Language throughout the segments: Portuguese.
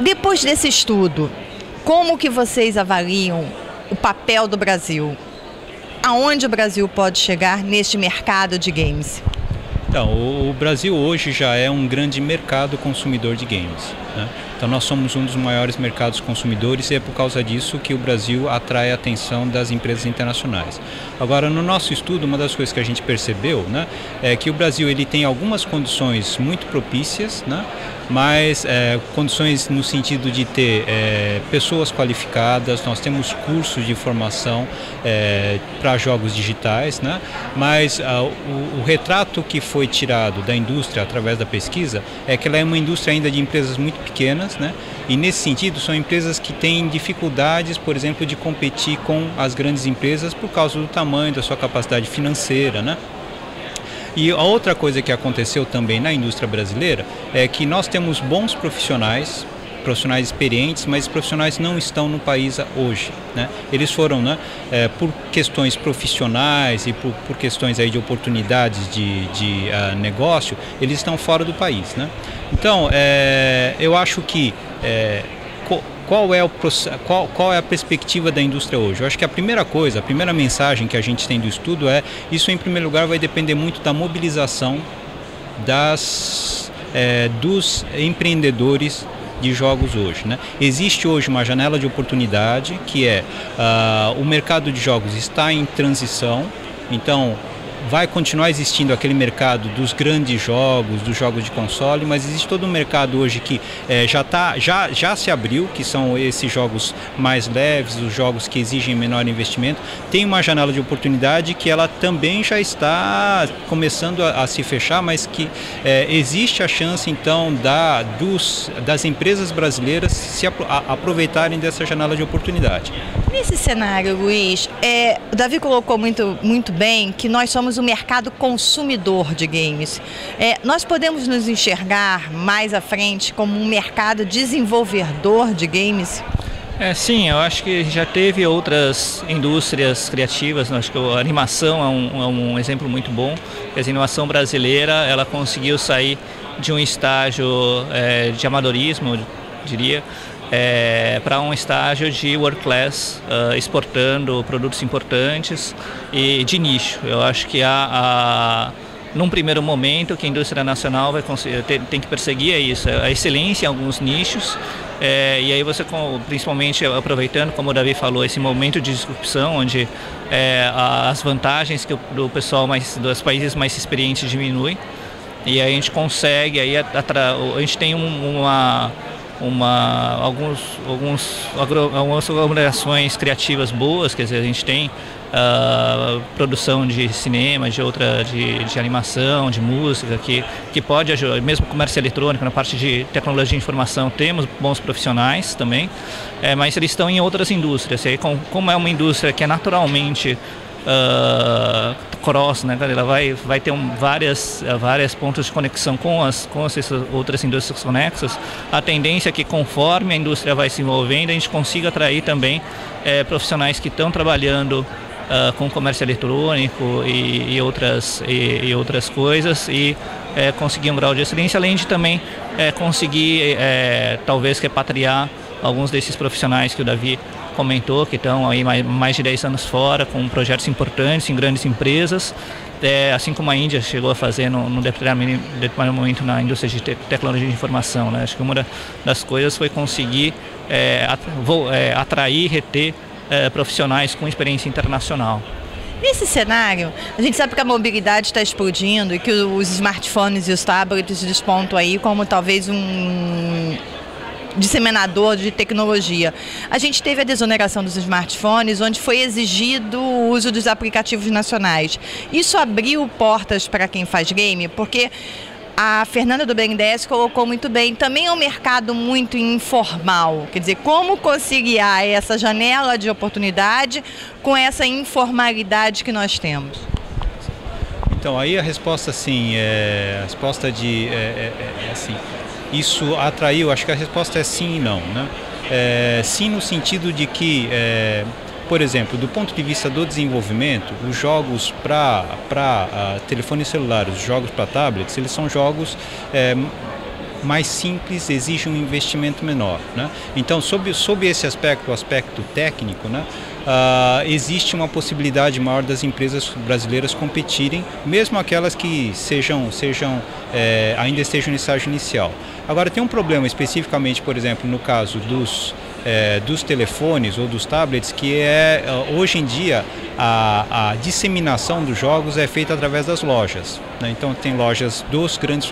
Depois desse estudo, como que vocês avaliam o papel do Brasil? Aonde o Brasil pode chegar neste mercado de games? Então, o Brasil hoje já é um grande mercado consumidor de games, né? Então nós somos um dos maiores mercados consumidores e é por causa disso que o Brasil atrai a atenção das empresas internacionais. Agora, no nosso estudo, uma das coisas que a gente percebeu, né, é que o Brasil ele tem algumas condições muito propícias, né, mas condições no sentido de ter pessoas qualificadas. Nós temos cursos de formação para jogos digitais, né, mas o retrato que foi tirado da indústria através da pesquisa é que ela é uma indústria ainda de empresas muito pequenas, né, e nesse sentido são empresas que têm dificuldades, por exemplo, de competir com as grandes empresas por causa do tamanho da sua capacidade financeira, né. E a outra coisa que aconteceu também na indústria brasileira é que nós temos bons profissionais, profissionais experientes, mas profissionais não estão no país hoje, né? Eles foram, né, por questões profissionais e por questões aí de oportunidades de negócio, eles estão fora do país, né? Então, eu acho que... Qual é a perspectiva da indústria hoje? Eu acho que a primeira coisa, a primeira mensagem que a gente tem do estudo é isso, em primeiro lugar, vai depender muito da mobilização dos empreendedores de jogos hoje, né? Existe hoje uma janela de oportunidade que é o mercado de jogos está em transição, então vai continuar existindo aquele mercado dos grandes jogos, dos jogos de console, mas existe todo um mercado hoje que já se abriu, que são esses jogos mais leves, os jogos que exigem menor investimento. Tem uma janela de oportunidade que ela também já está começando a se fechar, mas que existe a chance então das empresas brasileiras se aproveitarem dessa janela de oportunidade. Nesse cenário, Luiz, o Davi colocou muito bem que nós somos o mercado consumidor de games. Nós podemos nos enxergar mais à frente como um mercado desenvolvedor de games? Sim, eu acho que já teve outras indústrias criativas, acho que a animação é um exemplo muito bom. A inovação brasileira, ela conseguiu sair de um estágio de amadorismo, eu diria, para um estágio de world class, exportando produtos importantes e de nicho. Eu acho que num primeiro momento que a indústria nacional vai conseguir, tem que perseguir isso, a excelência em alguns nichos, e aí você, principalmente aproveitando, como o Davi falou, esse momento de disrupção, onde as vantagens do pessoal dos países mais experientes diminuem, e aí a gente consegue, aí a gente tem algumas aglomerações criativas boas, quer dizer, a gente tem produção de cinema, de animação, de música, que pode ajudar, mesmo comércio eletrônico, na parte de tecnologia de informação temos bons profissionais também, mas eles estão em outras indústrias, e aí, como é uma indústria que é naturalmente cross, né? Ela vai ter várias pontos de conexão com as outras indústrias conexas. A tendência é que conforme a indústria vai se envolvendo, a gente consiga atrair também profissionais que estão trabalhando com comércio eletrônico e outras coisas, e conseguir um grau de excelência, além de também conseguir talvez repatriar alguns desses profissionais que o Davi comentou, que estão aí mais de 10 anos fora, com projetos importantes em grandes empresas, assim como a Índia chegou a fazer num determinado momento na indústria de tecnologia de informação, né? Acho que uma das coisas foi conseguir atrair e reter profissionais com experiência internacional. Nesse cenário, a gente sabe que a mobilidade está explodindo e que os smartphones e os tablets despontam aí como talvez um disseminador de tecnologia. A gente teve a desoneração dos smartphones, onde foi exigido o uso dos aplicativos nacionais. Isso abriu portas para quem faz game, porque a Fernanda do BNDES colocou muito bem, também é um mercado muito informal, quer dizer, como conciliar essa janela de oportunidade com essa informalidade que nós temos? Então, aí a resposta, sim, a resposta assim... Isso atraiu, acho que a resposta é sim e não, né? Sim no sentido de que, por exemplo, do ponto de vista do desenvolvimento, os jogos para telefones celulares, os jogos para tablets, eles são jogos mais simples exige um investimento menor, né? Então, sob esse aspecto, o aspecto técnico, né, existe uma possibilidade maior das empresas brasileiras competirem, mesmo aquelas que ainda estejam no estágio inicial. Agora, tem um problema especificamente, por exemplo, no caso dos telefones ou dos tablets, que é, hoje em dia, a disseminação dos jogos é feita através das lojas, né? Então tem lojas dos grandes,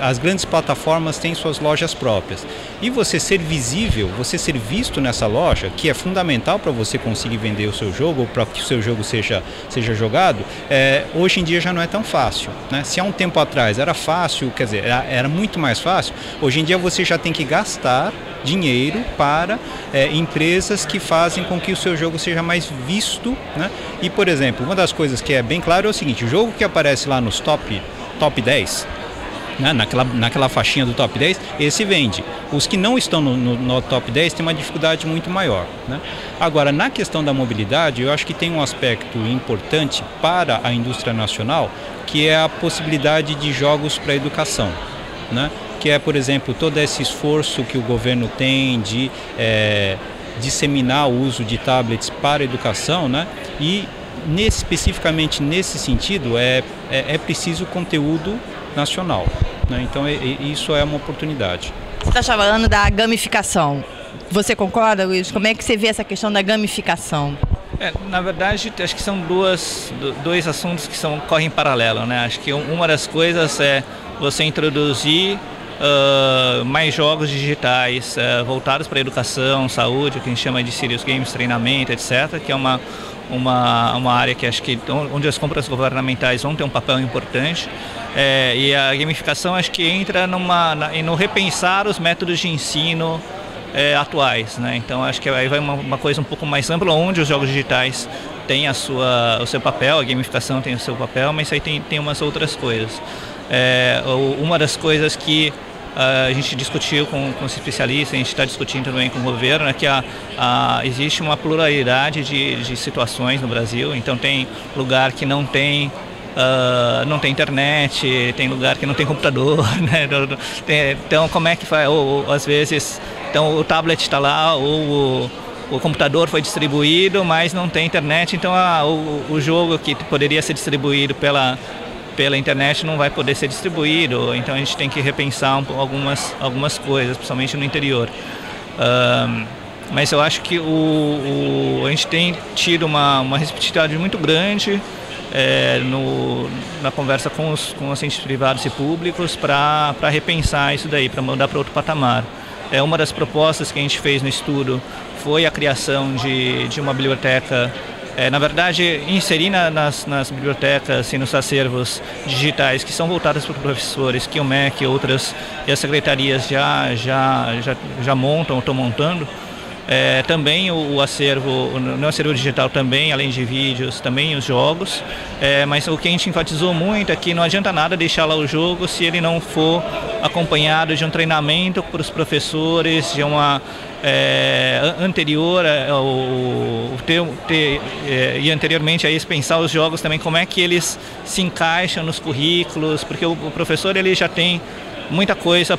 as grandes plataformas têm suas lojas próprias, e você ser visível, você ser visto nessa loja, que é fundamental para você conseguir vender o seu jogo ou para que o seu jogo seja jogado, hoje em dia já não é tão fácil, né? Se há um tempo atrás era fácil, quer dizer, era muito mais fácil, hoje em dia você já tem que gastar dinheiro para empresas que fazem com que o seu jogo seja mais visto, né? E, por exemplo, uma das coisas que é bem claro é o seguinte: o jogo que aparece lá nos top 10, né, naquela faixinha do top 10, esse vende. Os que não estão no top 10 têm uma dificuldade muito maior, né? Agora, na questão da mobilidade, eu acho que tem um aspecto importante para a indústria nacional, que é a possibilidade de jogos para educação, né? Que é, por exemplo, todo esse esforço que o governo tem de disseminar o uso de tablets para a educação, né? E especificamente nesse sentido é preciso conteúdo nacional, né? Então isso é uma oportunidade. Você está falando da gamificação. Você concorda, Luiz? Como é que você vê essa questão da gamificação? Na verdade, acho que são dois assuntos que correm em paralelo, né? Acho que uma das coisas é você introduzir mais jogos digitais voltados para educação, saúde, o que a gente chama de serious games, treinamento, etc., que é uma área que acho que onde as compras governamentais vão ter um papel importante. E a gamificação acho que entra no repensar os métodos de ensino atuais, né? Então acho que aí vai uma coisa um pouco mais ampla, onde os jogos digitais têm o seu papel, a gamificação tem o seu papel, mas aí tem umas outras coisas. Uma das coisas que a gente discutiu com os especialistas, a gente está discutindo também com o governo, é que existe uma pluralidade de situações no Brasil. Então tem lugar que não tem internet, tem lugar que não tem computador, né? Então como é que faz? Ou às vezes então, o tablet está lá, ou o computador foi distribuído, mas não tem internet, então o jogo que poderia ser distribuído pela internet não vai poder ser distribuído. Então a gente tem que repensar algumas coisas, principalmente no interior. Mas eu acho que a gente tem tido uma receptividade muito grande na conversa com os entes privados e públicos para repensar isso daí, para mandar para outro patamar. Uma das propostas que a gente fez no estudo foi a criação de uma biblioteca. Na verdade, inserir nas bibliotecas e nos acervos digitais que são voltados para professores, que o MEC e as secretarias já montam ou estão montando, também o acervo digital também, além de vídeos, também os jogos, mas o que a gente enfatizou muito é que não adianta nada deixar lá o jogo se ele não for acompanhado de um treinamento para os professores, de uma anterior e anteriormente a isso, pensar os jogos também, como é que eles se encaixam nos currículos, porque o professor ele já tem muita coisa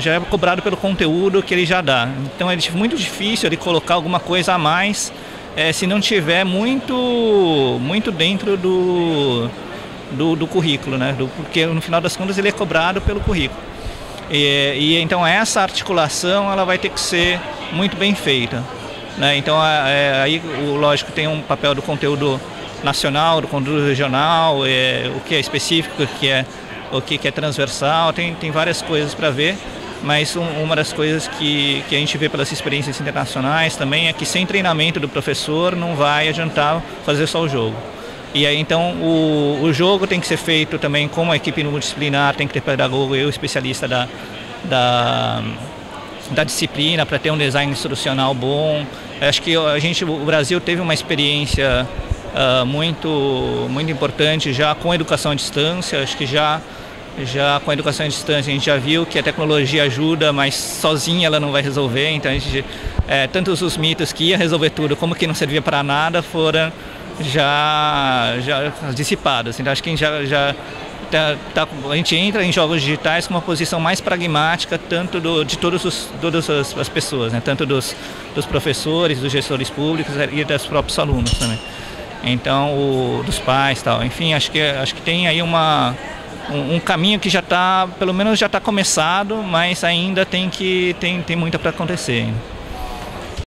já é cobrado pelo conteúdo que ele já dá, então é muito difícil ele colocar alguma coisa a mais se não tiver muito dentro do currículo, né? Porque no final das contas ele é cobrado pelo currículo. E então essa articulação ela vai ter que ser muito bem feita, né? Então aí lógico tem um papel do conteúdo nacional, do conteúdo regional, o que é específico, o que é transversal, tem várias coisas para ver, mas uma das coisas que a gente vê pelas experiências internacionais também é que sem treinamento do professor não vai adiantar fazer só o jogo. E aí, então, o jogo tem que ser feito também com uma equipe multidisciplinar, tem que ter pedagogo e o especialista da disciplina para ter um design instrucional bom. Acho que o Brasil teve uma experiência muito importante já com a educação à distância. Acho que já com a educação à distância a gente já viu que a tecnologia ajuda, mas sozinha ela não vai resolver. Então, a gente, tantos os mitos que ia resolver tudo, como que não servia para nada, foram já dissipadas. Então acho que já a gente entra em jogos digitais com uma posição mais pragmática, tanto de todas as pessoas, né? Tanto dos professores, dos gestores públicos e dos próprios alunos também. Então, dos pais e tal. Enfim, acho que tem aí um caminho que já está, pelo menos já está começado, mas ainda tem muita para acontecer ainda.